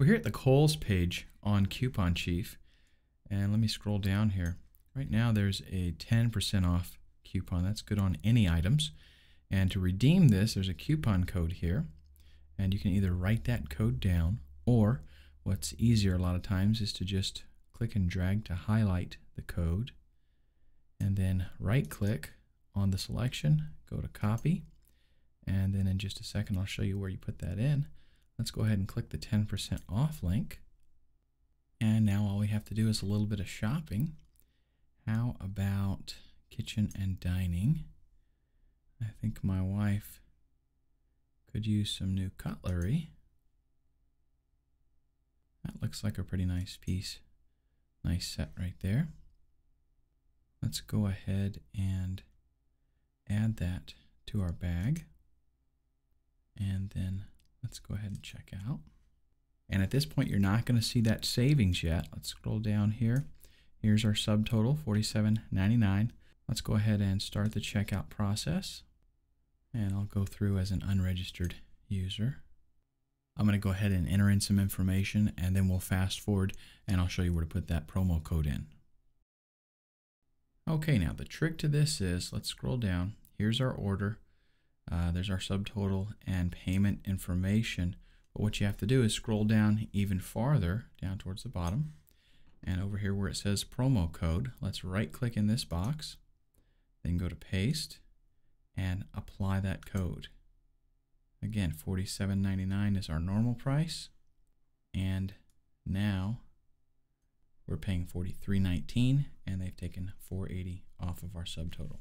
We're here at the Kohl's page on Coupon Chief, and let me scroll down here. Right now there's a 10% off coupon. That's good on any items. And to redeem this, there's a coupon code here, and you can either write that code down, or what's easier a lot of times is to just click and drag to highlight the code, and then right click on the selection, go to copy, and then in just a second I'll show you where you put that in. Let's go ahead and click the 10% off link. And now all we have to do is a little bit of shopping. How about kitchen and dining? I think my wife could use some new cutlery. That looks like a pretty nice piece. Nice set right there. Let's go ahead and add that to our bag. And then let's go ahead and check out. And at this point, you're not going to see that savings yet. Let's scroll down here. Here's our subtotal, $47.99. Let's go ahead and start the checkout process. And I'll go through as an unregistered user. I'm going to go ahead and enter in some information, and then we'll fast forward, and I'll show you where to put that promo code in. Okay, now the trick to this is, let's scroll down. Here's our order. There's our subtotal and payment information, but what you have to do is scroll down even farther down towards the bottom, and over here where it says promo code, let's right click in this box, then go to paste and apply that code. Again, $47.99 is our normal price, and now we're paying $43.19, and they've taken $4.80 off of our subtotal.